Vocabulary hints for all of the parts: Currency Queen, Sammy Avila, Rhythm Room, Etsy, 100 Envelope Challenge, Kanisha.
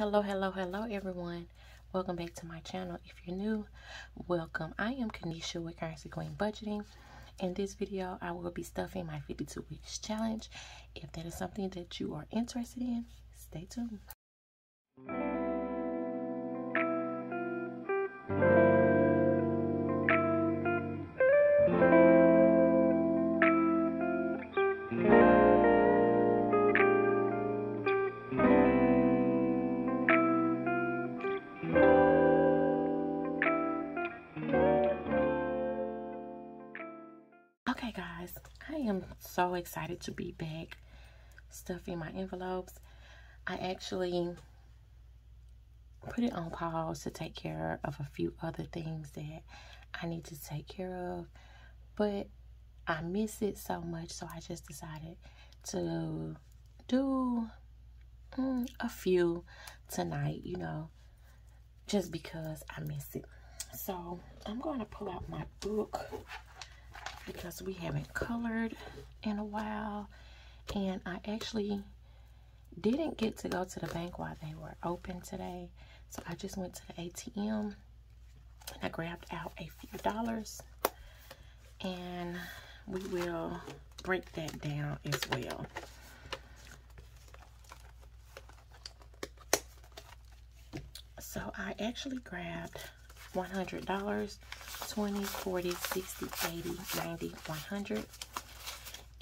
Hello everyone, welcome back to my channel. If you're new, welcome. I am Kanisha with Currency Queen budgeting. In this video I will be stuffing my 52 weeks challenge. If that is something that you are interested in, stay tuned. Guys, I am so excited to be back stuffing my envelopes. I actually put it on pause to take care of a few other things that I need to take care of, but I miss it so much, so I just decided to do a few tonight, you know, just because I miss it. So I'm going to pull out my book because we haven't colored in a while, and I actually didn't get to go to the bank while they were open today, so I just went to the ATM and I grabbed out a few dollars, and we will break that down as well. So I actually grabbed $100, 20, 40, 60, 80, 90, 100.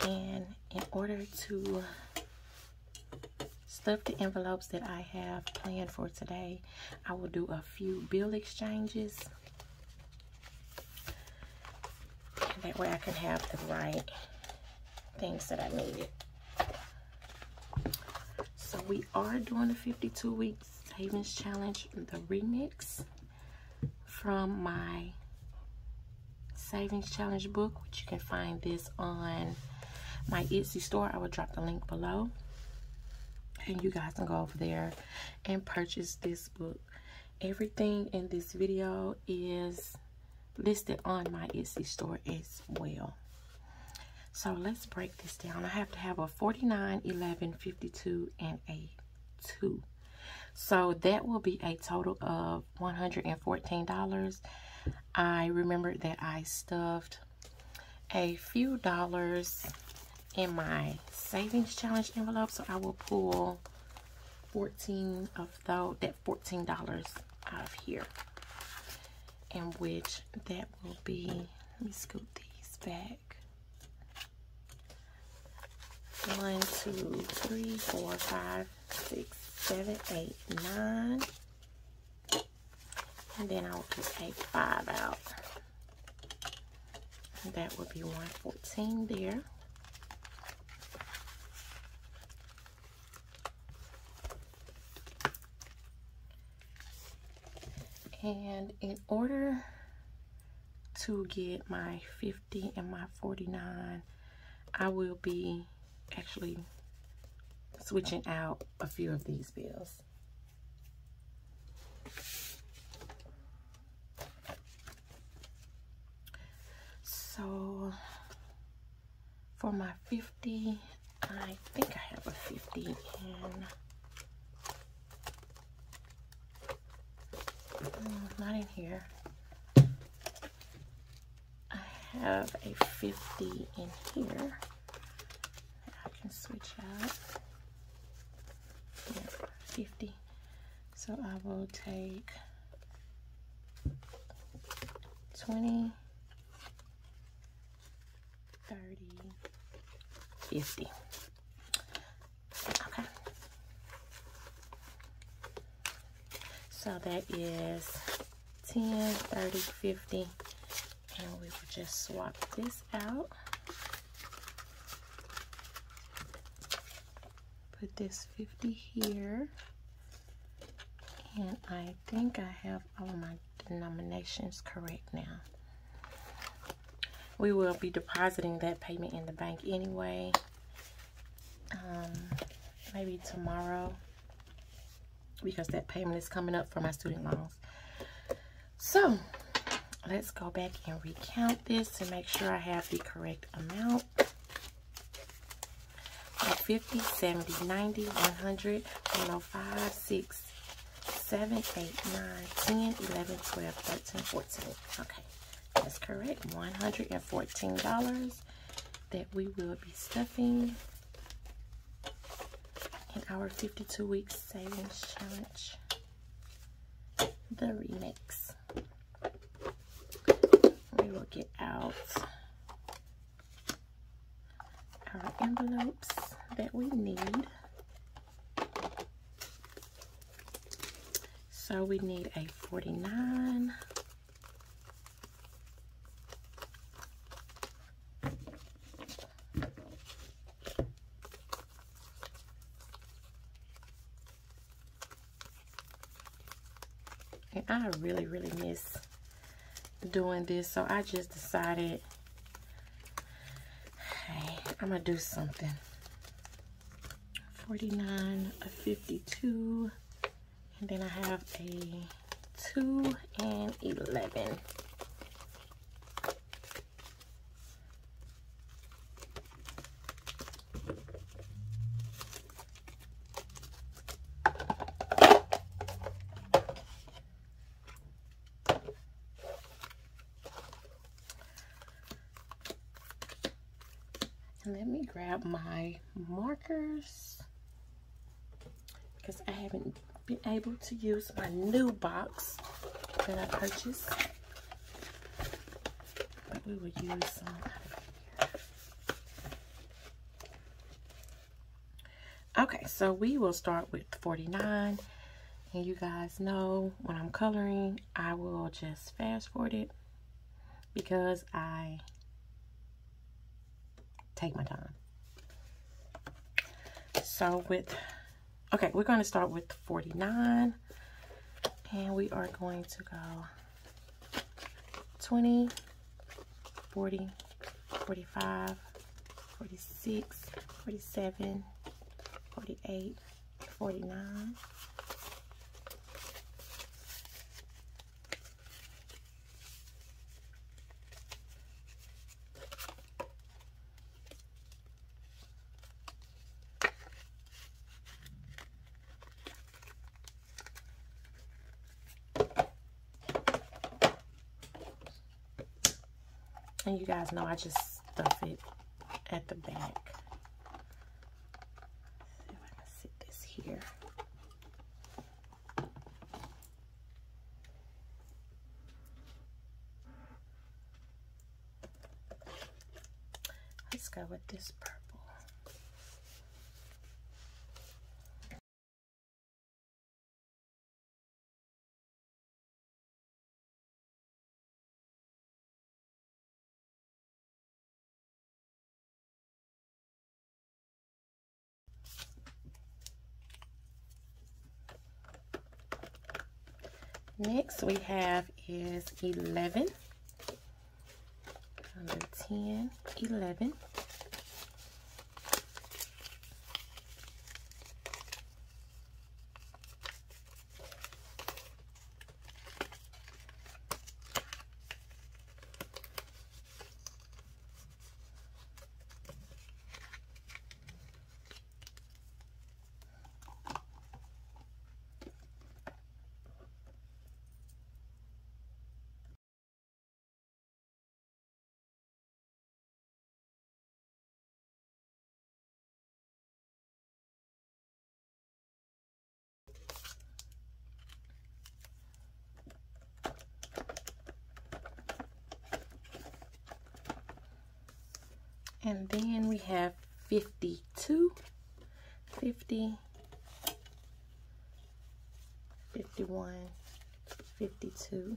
And in order to stuff the envelopes that I have planned for today, I will do a few bill exchanges. And that way I can have the right things that I needed. So we are doing the 52 week savings challenge, the remix from my savings challenge book, which you can find this on my Etsy store. I will drop the link below and you guys can go over there and purchase this book. Everything in this video is listed on my Etsy store as well. So let's break this down. I have to have a 49, 11, 52, and a 2. So that will be a total of $114. I remembered that I stuffed a few dollars in my savings challenge envelope, so I will pull 14 of those, that $14 out of here, in which that will be, let me scoot these back, 1, 2, 3, 4, 5, 6, 7, 8, 9, and then I'll just take 5 out. And that would be 114 there. And in order to get my 50 and my 49, I will be actually switching out a few of these bills. So for my 50, I think I have a 50 in, not in here. I have a 50 in here that I can switch out. 50. So I will take 20, 30, 50. Okay. So that is 10, 30, 50. And we will just swap this out. Put this 50 here. And I think I have all my denominations correct now. We will be depositing that payment in the bank anyway. Maybe tomorrow, because that payment is coming up for my student loans. So let's go back and recount this to make sure I have the correct amount. 50, 70, 90, 100, 105, 6, 7, 8, 9, 10, 11, 12, 13, 14. Okay, that's correct. $114 that we will be stuffing in our 52 week savings challenge, the remix. We will get out our envelopes that we need. So we need a 49, and I really miss doing this, so I just decided, hey, I'm gonna do something. 49, a 52. And then I have a 2 and 11. And let me grab my markers, because I haven't been able to use my new box that I purchased, but we will use some out of here. Okay, so we will start with 49, and you guys know when I'm coloring I will just fast forward it because I take my time. So with okay, we're going to start with 49, and we are going to go 20, 40, 45, 46, 47, 48, 49, 50. You guys know I just stuff it at the back. See if I can sit this here. Let's go with this purple. Next we have is 11, number 10, 11. And then we have 52, 50, 51, 52,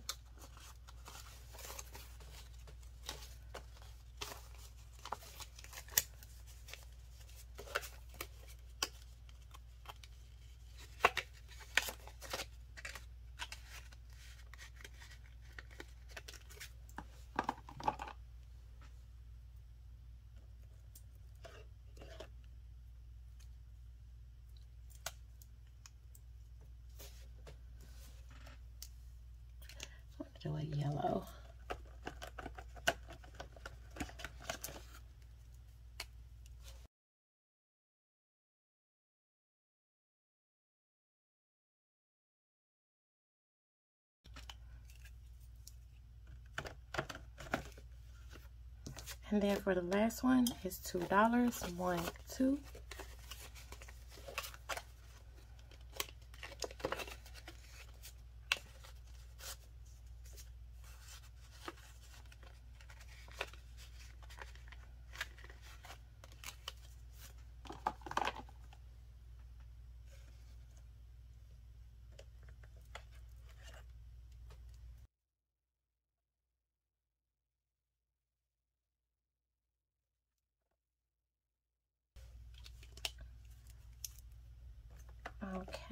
And then for the last one, it's $2. 1, 2.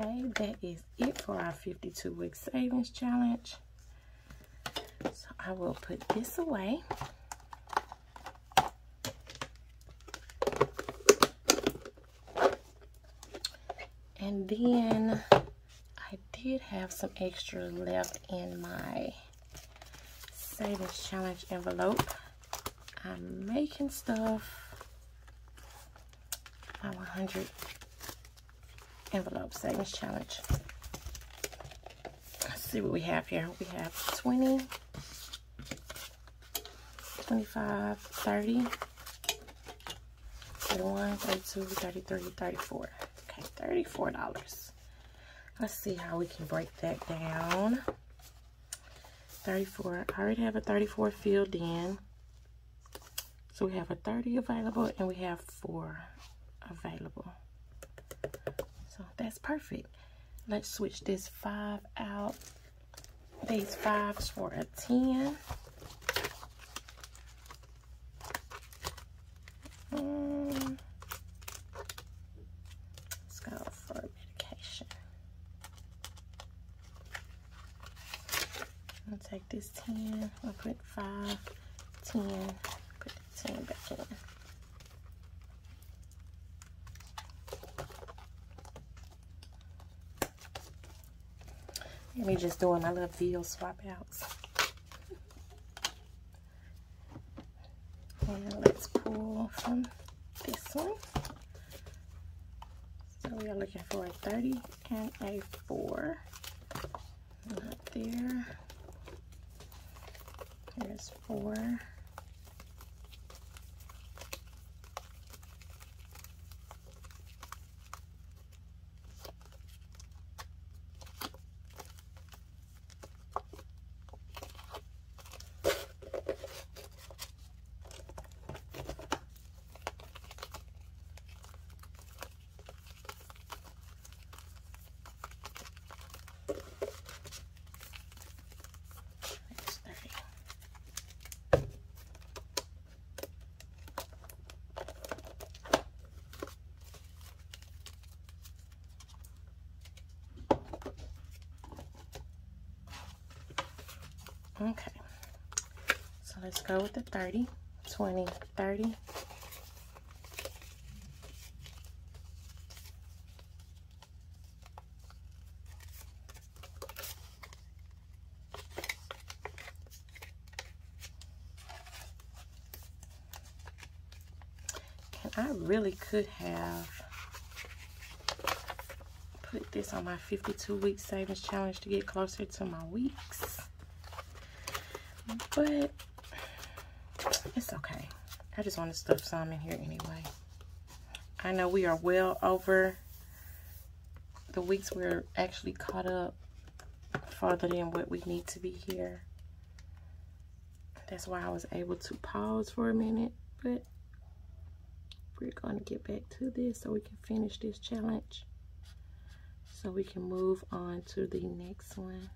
Okay, that is it for our 52-week savings challenge. So I will put this away. And then I did have some extra left in my savings challenge envelope. I'm making stuff, my 100 envelope savings challenge. Let's see what we have here. We have 20, 25, 30, 31, 32, 33, 34. Okay, $34. Let's see how we can break that down. 34. I already have a 34 filled in. So we have a 30 available and we have 4 available. So that's perfect. Let's switch this 5 out. These 5s for a 10. Let's go for medication. I'll take this 10. I'll put 5, 10, put the 10 back in. Me just doing my little deal swap outs. And let's pull from this one. So we are looking for a 30 and a 4. Not there. Here's 4. Okay, so let's go with the 30, 20, 30. And I really could have put this on my 52-week savings challenge to get closer to my weeks. But it's okay. I just want to stuff some in here anyway. I know we are well over the weeks. We're actually caught up farther than what we need to be here. That's why I was able to pause for a minute. But we're going to get back to this so we can finish this challenge. So we can move on to the next one.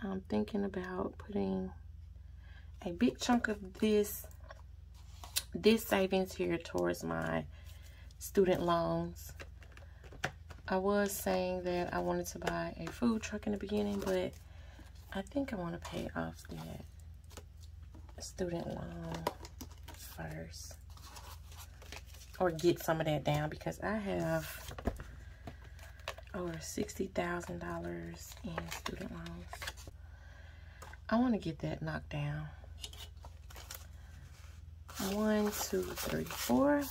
I'm thinking about putting a big chunk of this savings here towards my student loans. I was saying that I wanted to buy a food truck in the beginning, but I think I want to pay off that student loan first. Or get some of that down because I have over $60,000 in student loans. I want to get that knocked down. 1, 2, 3, 4.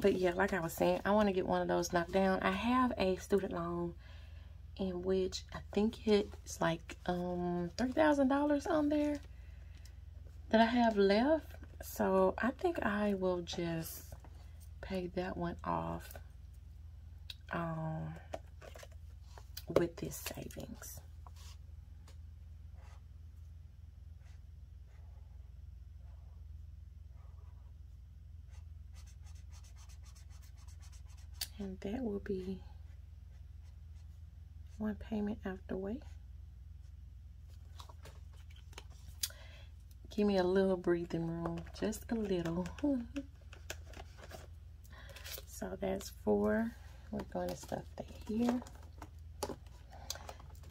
But yeah, like I was saying, I want to get one of those knocked down. I have a student loan in which I think it's like $3,000 on there that I have left. So I think I will just pay that one off with this savings. And that will be one payment out the way. Give me a little breathing room, just a little. So that's four. We're going to stuff that here.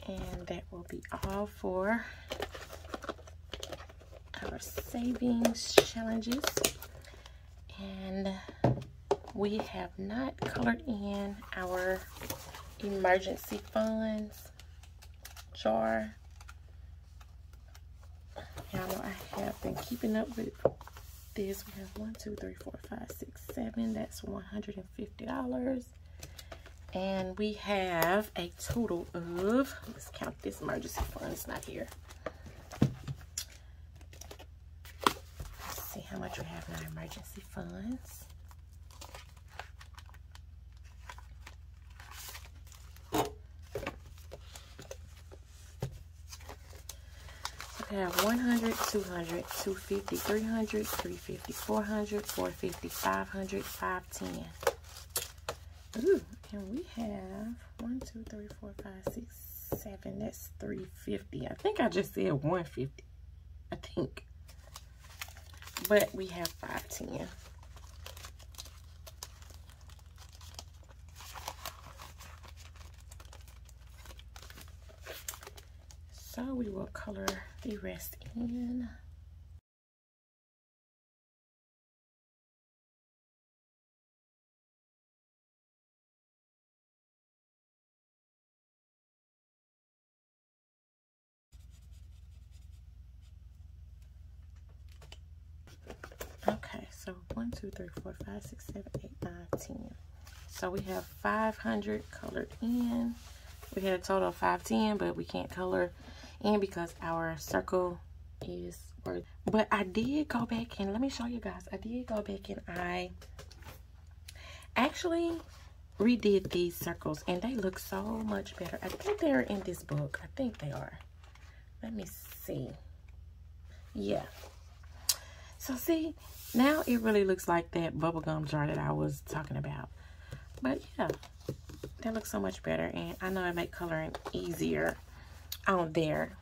And that will be all for our savings challenges. And we have not colored in our emergency funds jar. Y'all know I have been keeping up with this. We have 1, 2, 3, 4, 5, 6, 7. That's $150. And we have a total of, let's count this emergency fund, it's not here. Let's see how much we have in our emergency funds. We have 100, 200, 250, 300, 350, 400, 450, 500, 510. Ooh, and we have 1, 2, 3, 4, 5, 6, 7. That's 350. I think I just said 150. I think. But we have 510. So we will color the rest in. Okay, so 1, 2, 3, 4, 5, 6, 7, 8, 9, 10. So we have 500 colored in. We had a total of 510, but we can't color in because our circle is worth. But I did go back and let me show you guys. I did go back and I actually redid these circles and they look so much better. I think they're in this book. I think they are. Let me see. Yeah. So see, now it really looks like that bubblegum jar that I was talking about. But yeah, that looks so much better. And I know I make coloring easier on there.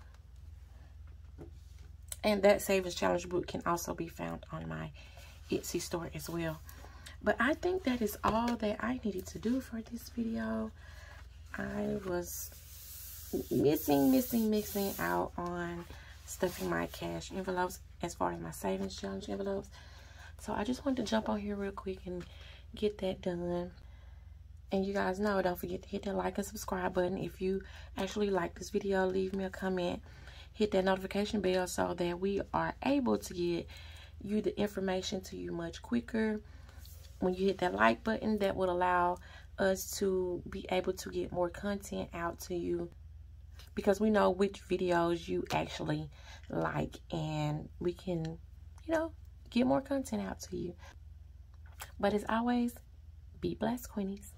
And that savings challenge book can also be found on my Etsy store as well. But I think that is all that I needed to do for this video. I was missing out on stuffing my cash envelopes as far as my savings challenge envelopes. So I just wanted to jump on here real quick and get that done. And you guys know, don't forget to hit that like and subscribe button. If you actually like this video, leave me a comment. Hit that notification bell so that we are able to get you the information to you much quicker. When you hit that like button, that will allow us to be able to get more content out to you. Because we know which videos you actually like. And we can, you know, get more content out to you. But as always, be blessed, Queenies.